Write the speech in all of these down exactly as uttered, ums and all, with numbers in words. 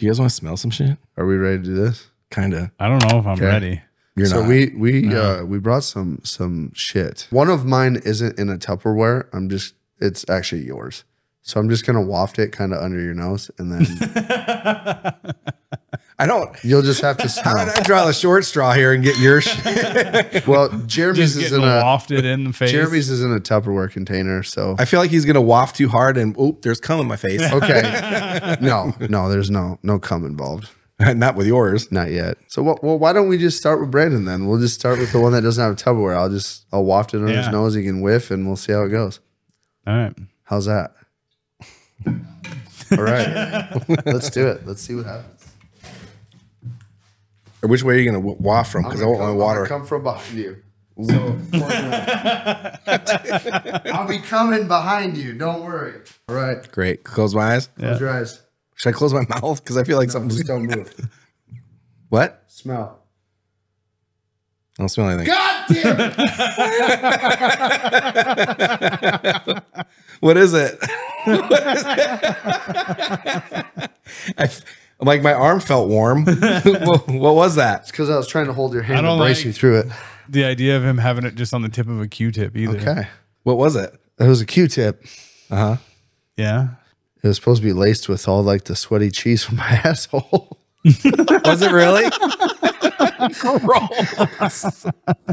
Do you guys want to smell some shit? Are we ready to do this? Kind of. I don't know if I'm okay. ready. You're so not. we we no. uh, we brought some some shit. One of mine isn't in a Tupperware. I'm just. It's actually yours. So I'm just gonna waft it kind of under your nose, and then I don't. You'll just have to smell. How did I draw the short straw here and get your shit? Well, Jeremy's is in a wafted in the face. Jeremy's is in a Tupperware container, so I feel like he's gonna waft too hard, and oh, there's cum in my face. Okay, no, no, there's no no cum involved. Not with yours. Not yet. So, well, well, why don't we just start with Brandon then? We'll just start with the one that doesn't have a Tupperware. I'll just, I'll waft it under yeah. his nose. He can whiff and we'll see how it goes. All right. How's that? All right. Let's do it. Let's see what happens. Or which way are you going to waft from? Because I want my water. I'm come from behind you. So, I'll be coming behind you. Don't worry. All right. Great. Close my eyes. Yeah. Close your eyes. Should I close my mouth? Because I feel like no, something's don't move. What? Smell. I don't smell anything. God damn it! What is it? What is it? I f like my arm felt warm. What was that? It's because I was trying to hold your hand and brace like you through it. The idea of him having it just on the tip of a Q-tip either. Okay. What was it? It was a Q-tip. Uh-huh. Yeah. It was supposed to be laced with all like the sweaty cheese from my asshole. Was it really? Gross.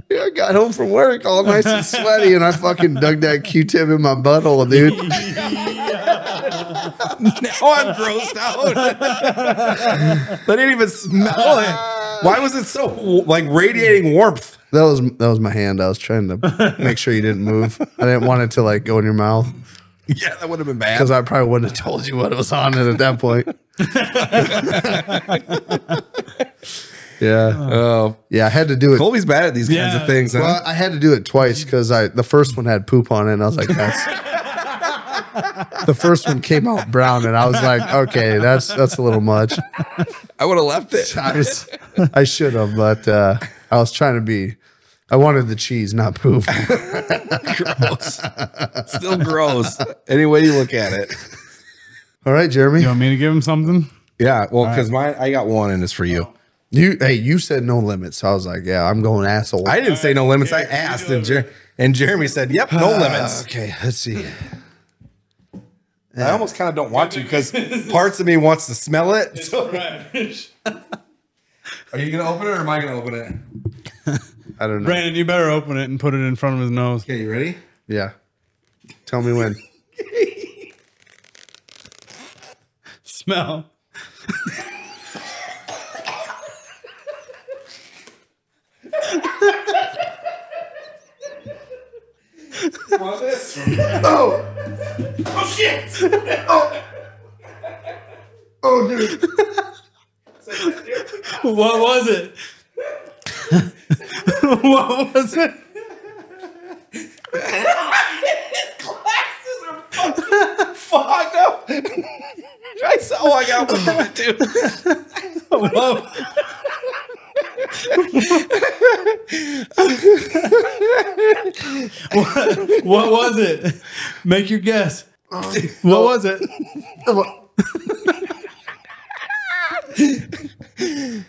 Yeah, I got home from work all nice and sweaty, and I fucking dug that Q-tip in my butthole, dude. Now I'm grossed out. I didn't even smell it. Why was it so like radiating warmth? That was that was my hand. I was trying to make sure you didn't move. I didn't want it to like go in your mouth. Yeah, that would have been bad. Because I probably wouldn't have told you what it was on it at that point. Yeah. Oh. Yeah, I had to do it. Colby's bad at these yeah. kinds of things. Huh? Well, I had to do it twice because I the first one had poop on it, and I was like, that's... The first one came out brown, and I was like, okay, that's that's a little much. I would have left it. I, was, I should have, but uh, I was trying to be... I wanted the cheese, not poop. Gross. Still gross. Any way you look at it. All right, Jeremy. You want me to give him something? Yeah. Well, because right. mine, I got one, and it's for you. Oh. You, hey, you said no limits. So I was like, yeah, I'm going asshole. I didn't All say right. no limits. Yeah, I asked, and, Jer and Jeremy said, yep, no uh, limits. Okay, let's see. Yeah. I almost kind of don't want to because parts of me wants to smell it. So. Are you going to open it, or am I going to open it? I don't know. Brandon, you better open it and put it in front of his nose. Okay, you ready? Yeah. Tell me when. Smell. Want this? Oh. Oh, shit. Oh. Oh, dude. What was it? What was it? His glasses are fucking fogged up. I saw oh, I got one too. what, what was it? Make your guess. Um, what no. was it?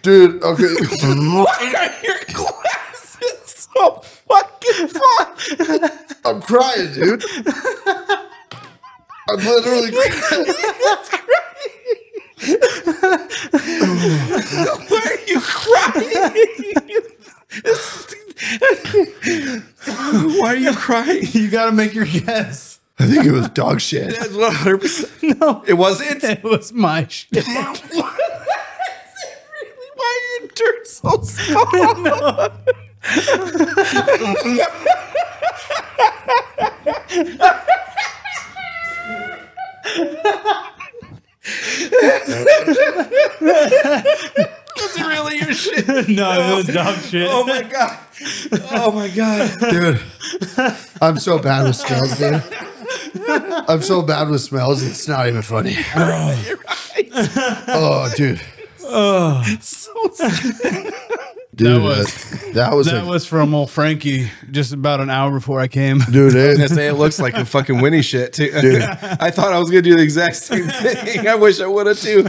Dude, okay. Why are your glasses so fucking fun? I'm crying, dude. I'm literally crying. Why are you crying? Why are you crying? You gotta make your guess. I think it was dog shit. That's one hundred percent. No. It wasn't? It was my shit. What? Is it really? Why did it turn so small? No. Was it really your shit? No, no, it was dog shit. Oh, my God. Oh, my God. Dude, I'm so bad with smells, dude. I'm so bad with smells. It's not even funny. Oh, you're right. Oh dude. Oh. So sad. Dude, that was that was that a, was from old Frankie just about an hour before I came. Dude, it, I was gonna say it looks like the fucking Winnie shit too. Dude. I thought I was gonna do the exact same thing. I wish I would have too.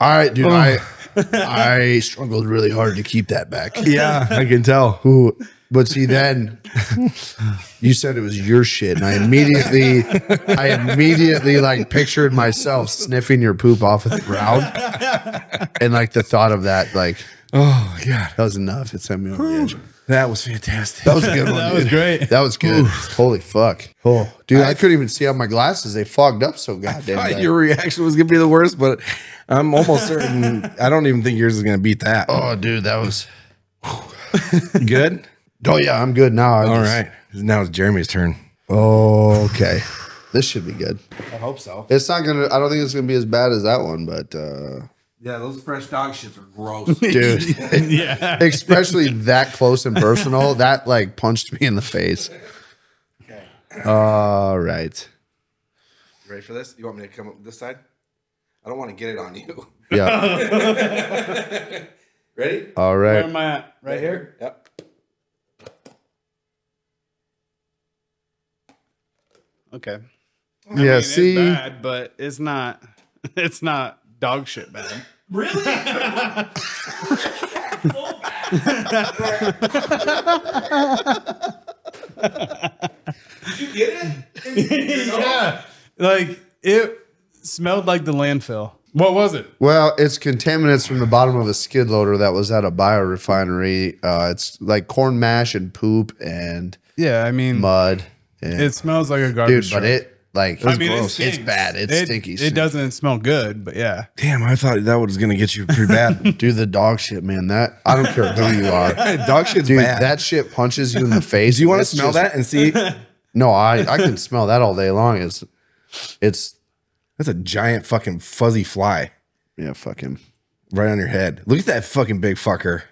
I dude, oh. I I struggled really hard to keep that back. Yeah, I can tell. Ooh. But see, then you said it was your shit, and I immediately, I immediately like pictured myself sniffing your poop off of the ground, and like the thought of that, like, oh god, that was enough. It sent me over the edge. That was fantastic. That was a good one. That dude. was great. That was good. Ooh. Holy fuck. Oh, dude, I, I couldn't even see out my glasses. They fogged up so goddamn. I thought your reaction was gonna be the worst, but I'm almost certain. I don't even think yours is gonna beat that. Oh, dude, that was good. Oh, yeah, I'm good now. I'm All just, right. Now it's Jeremy's turn. Oh, okay. This should be good. I hope so. It's not going to, I don't think it's going to be as bad as that one, but. Uh, yeah, those fresh dog shits are gross. Dude. Yeah. Especially that close and personal. That, like, punched me in the face. Okay. All right. You ready for this? You want me to come up this side? I don't want to get it on you. Yeah. Ready? All right. Where am I at? Right here? Yep. Okay. I yeah. Mean, see, it's bad, but it's not. It's not dog shit bad. Really? So bad. Did you get it? Yeah. Like it smelled like the landfill. What was it? Well, it's contaminants from the bottom of a skid loader that was at a biorefinery. Uh, it's like corn mash and poop and yeah, I mean mud. Yeah. It smells like a garbage. Dude, but it like it's, I mean, gross. It it's bad. It's it, stinky. It shit. doesn't smell good, but yeah. Damn, I thought that was gonna get you pretty bad. Dude, the dog shit, man. That I don't care who you are. Dog shit's Dude, bad. That shit punches you in the face. Do you want to smell just, that and see? No, I I can smell that all day long. It's it's that's a giant fucking fuzzy fly. Yeah, fucking right on your head. Look at that fucking big fucker.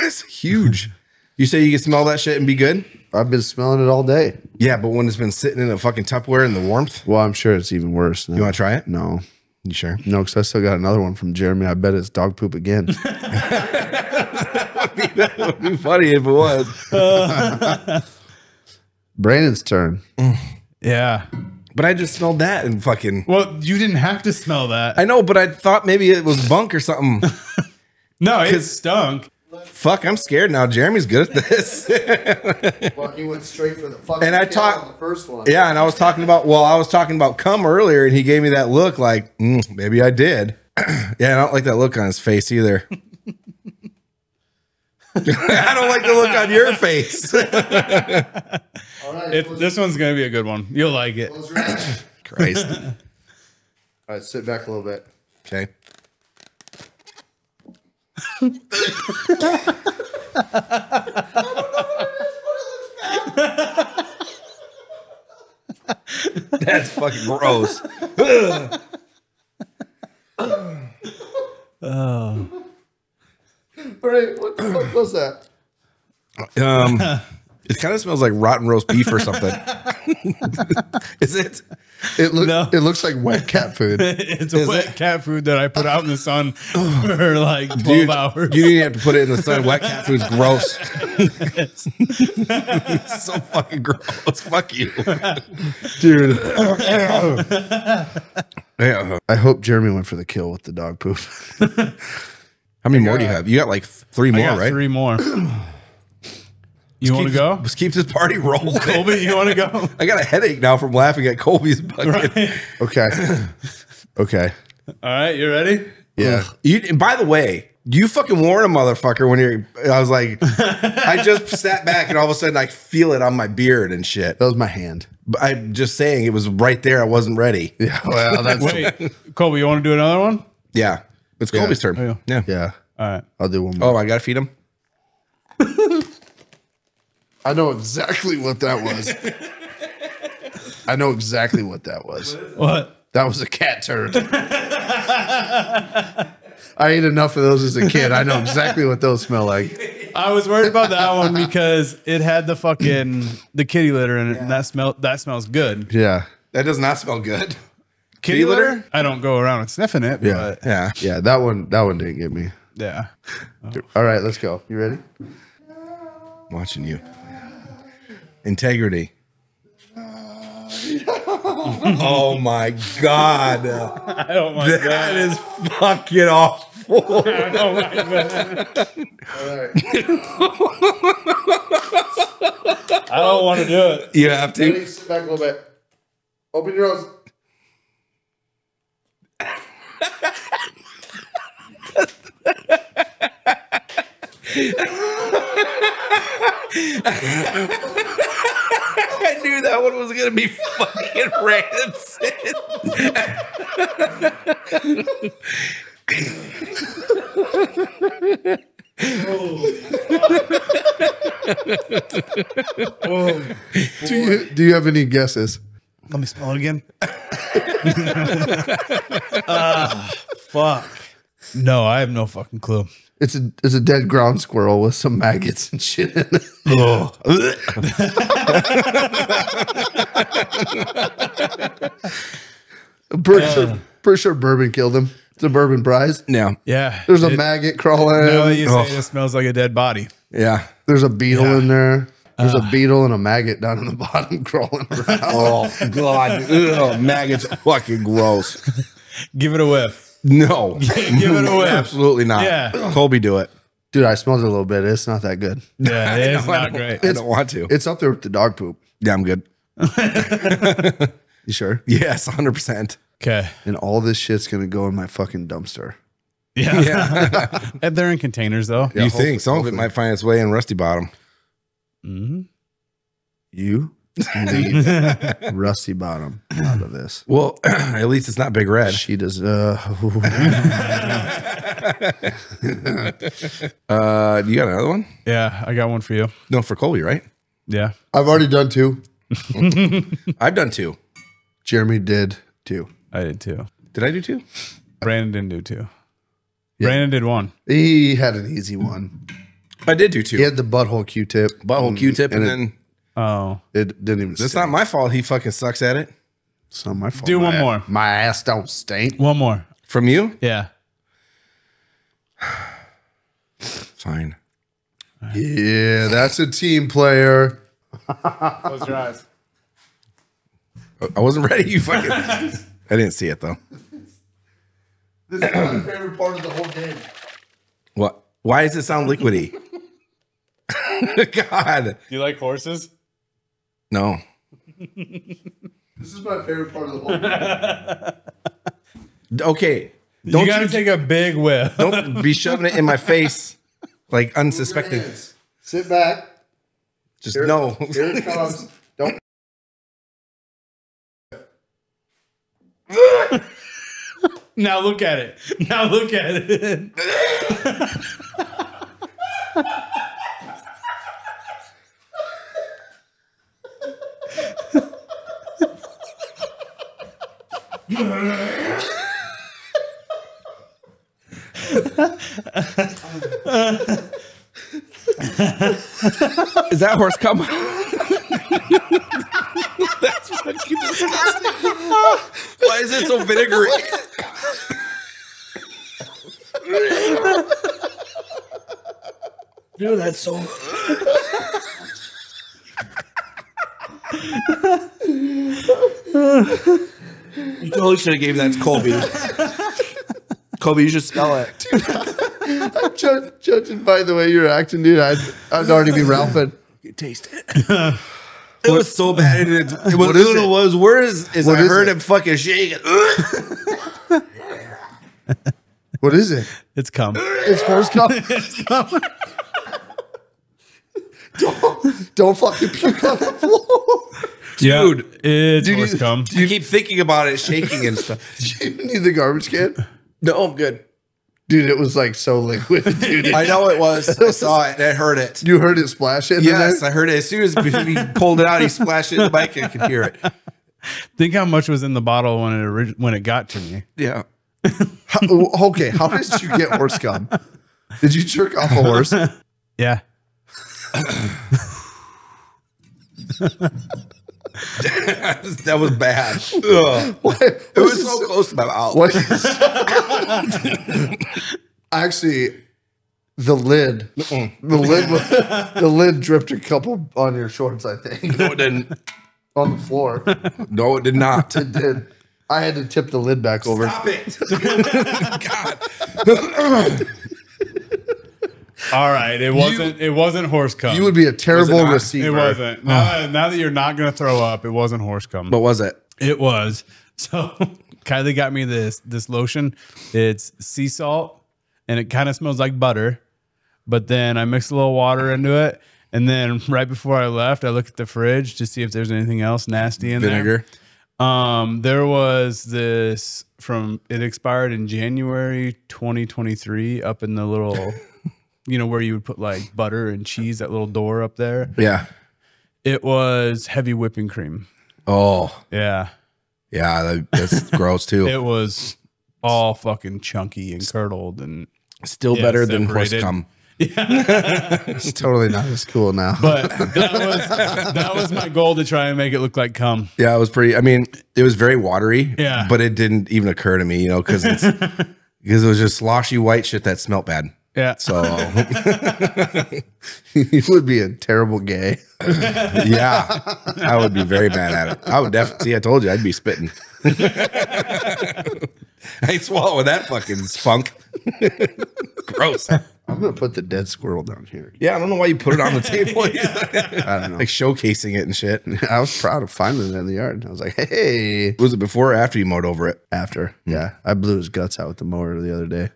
That's huge. You say you can smell that shit and be good? I've been smelling it all day. Yeah, but when it's been sitting in a fucking Tupperware in the warmth? Well, I'm sure it's even worse. No. You want to try it? No. You sure? No, because I still got another one from Jeremy. I bet it's dog poop again. I mean, that would be funny if it was. Brandon's turn. Yeah. But I just smelled that and fucking... Well, you didn't have to smell that. I know, but I thought maybe it was bunk or something. No, it stunk. Fuck, I'm scared now. Jeremy's good at this. Well, he went straight for the fucking and I talk, on the first one. Yeah, and I was talking about, well, I was talking about cum earlier, and he gave me that look like, mm, maybe I did. Yeah, I don't like that look on his face either. I don't like the look on your face. All right, it, this one's going to be a good one. You'll like it. Christ. All right, sit back a little bit. Okay. That's fucking gross. Oh. All right, what the fuck was that? Um, it kind of smells like rotten roast beef or something. Is it? It looks. No. It looks like wet cat food. It's a wet it? cat food that I put out in the sun for like twelve Dude, hours. You didn't have to put it in the sun. Wet cat food's gross. It's so fucking gross. Fuck you, dude. I hope Jeremy went for the kill with the dog poop. How many I more got, do you have? You got like three I more, got right? Three more. You want to go? Let's keep this party rolling. Colby, you want to go? I got a headache now from laughing at Colby's bucket. Right. Okay. Okay. All right. You ready? Yeah. You, and by the way, you fucking warn a motherfucker when you're, I was like, I just sat back and all of a sudden I feel it on my beard and shit. That was my hand. But I'm just saying it was right there. I wasn't ready. Yeah. Well, that's. Wait, Colby, you want to do another one? Yeah. It's yeah. Colby's turn. Oh, yeah. yeah. Yeah. All right. I'll do one more. Oh, I got to feed him? I know exactly what that was. I know exactly what that was. What? That was a cat turd. I ate enough of those as a kid. I know exactly what those smell like. I was worried about that one because it had the fucking the kitty litter in it, yeah. and that smell that smells good. Yeah, that does not smell good. Kitty, kitty litter? litter? I don't go around and sniffing it. Yeah, but. yeah, yeah. That one, that one didn't get me. Yeah. Oh. All right, let's go. You ready? I'm watching you. Integrity. Oh my God. Oh my that God. That is fucking awful. Oh my God. All right. I don't want to do it. You have to. Ready, sit back a little bit. Open your eyes. I knew that one was gonna be fucking rancid. Oh. Oh. Do you do you have any guesses? Let me smell it again. uh, fuck. No, I have no fucking clue. It's a it's a dead ground squirrel with some maggots and shit in it. Oh. pretty, yeah. sure, pretty sure bourbon killed him. It's a bourbon prize. Yeah. Yeah. There's a it, maggot crawling. No, you say oh. It smells like a dead body. Yeah. There's a beetle yeah. in there. There's uh, a beetle and a maggot down in the bottom crawling around. Oh, God. Ugh, maggots are fucking gross. Give it a whiff. No. Give it away. Absolutely not. Yeah. Colby, do it. Dude, I smelled it a little bit. It's not that good. Yeah, it's not great. It's, I don't want to. It's up there with the dog poop. Yeah, I'm good. You sure? Yes, one hundred percent. Okay. And all this shit's going to go in my fucking dumpster. Yeah. yeah. And they're in containers, though. Yeah, you think. Some hopefully. Of it might find its way in Rusty Bottom. Mm-hmm. You? Rusty Bottom out of this. Well, at least it's not Big Red. She does. Uh, uh, you got another one? Yeah, I got one for you. No, for Colby, right? Yeah. I've already done two. I've done two. Jeremy did two. I did two. Did I do two? Brandon didn't do two. Yeah. Brandon did one. He had an easy one. I did do two. He had the butthole Q-tip. Butthole Q-tip and, and then... Oh, it didn't even. It's not my fault. He fucking sucks at it. It's not my fault. Do one more. My ass don't stink. One more from you. Yeah. Fine. Right. Yeah, that's a team player. Close your eyes. I wasn't ready. You fucking. I didn't see it though. This is my favorite part of the whole game. What? Why does it sound liquidy? God. Do you like horses? No. This is my favorite part of the whole thing. Okay. Don't you gotta you, take a big whiff. Don't be shoving it in my face like unsuspecting. Sit back. Just here, no. Here it comes. Don't. Now look at it. Now look at it. Is that horse cum? That's fucking disgusting. Why is it so vinegary? Dude, that's so. You totally should have gave that to Colby. Colby, you should spell it. Dude, I'm ju judging by the way you're acting, dude. I'd, I'd already be Ralphing. You taste it. It what, was so bad. It, it was, what is it? Was worse is what I is heard it? Him fucking shaking. What is it? It's cum. It's horse cum. It's cum. Don't, don't fucking puke on the floor. Dude, yeah, it's dude, horse cum. You, you keep thinking about it, shaking and stuff. Did you need the garbage can? No, I'm good. Dude, it was like so liquid. Dude. I know it was. I saw it. I heard it. You heard it splash it? Yes, I heard it. As soon as he pulled it out, he splashed it in the bike and I could hear it. Think how much was in the bottle when it when it got to me. Yeah. How, okay, how did you get horse cum? Did you jerk off a horse? Yeah. That was bad. It was so close to my mouth. Actually, the lid, the lid, was, the lid dripped a couple on your shorts. I think. No, it didn't. on the floor. No, it did not. It did. I had to tip the lid back over. Stop it. God. All right. It wasn't you, it wasn't horse cum. You would be a terrible it receiver. It wasn't. Now, now that you're not going to throw up, it wasn't horse cum. What was it? It was. So Kylie got me this this lotion. It's sea salt, and it kind of smells like butter. But then I mixed a little water into it. And then right before I left, I looked at the fridge to see if there's anything else nasty in Vinegar. there. Um, there was this from, it expired in January twenty twenty-three up in the little, you know, where you would put like butter and cheese, that little door up there. Yeah. It was heavy whipping cream. Oh. Yeah. Yeah, that, that's gross too. It was all fucking chunky and curdled and still yeah, better separated. than horse cum. Yeah. It's totally not as cool now. But that was that was my goal, to try and make it look like cum. Yeah, it was pretty. I mean, it was very watery. Yeah, but it didn't even occur to me, you know, because it's because it was just sloshy white shit that smelt bad. Yeah. So you would be a terrible gay. Yeah, I would be very bad at it. I would definitely. See, I told you, I'd be spitting. I swallow that fucking spunk. Gross. I'm gonna put the dead squirrel down here. Yeah, I don't know why you put it on the table. I don't know, like showcasing it and shit. I was proud of finding it in the yard. I was like, hey. Was it before or after you mowed over it? After. Mm. Yeah, I blew his guts out with the mower the other day.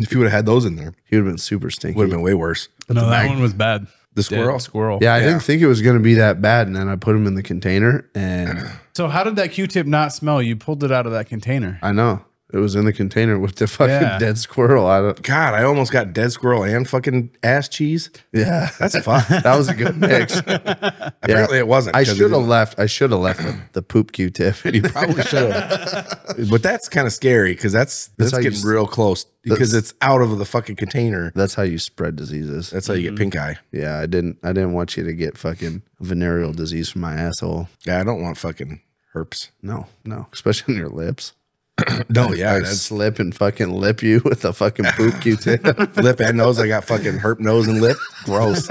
If you would have had those in there, he would have been super stinky. Would have been way worse. But no, that one was bad. The squirrel, dead squirrel. Yeah, I yeah. didn't think it was gonna be that bad, and then I put him in the container. And so, how did that Q-tip not smell? You pulled it out of that container. I know. It was in the container with the fucking yeah. dead squirrel out of. God, I almost got dead squirrel and fucking ass cheese. Yeah, that's fun. That was a good mix. Apparently, yeah. it wasn't. I should have left. I should have left the, the poop Q-tip. You probably should have. But that's kind of scary because that's that's, that's getting you, real close because it's out of the fucking container. That's how you spread diseases. That's how you mm-hmm. get pink eye. Yeah, I didn't. I didn't want you to get fucking venereal disease from my asshole. Yeah, I don't want fucking herpes. No, no, especially on your lips. No, yeah, I slip and fucking lip you with a fucking poop Q-tip. Lip and nose. I got fucking herp nose and lip. Gross.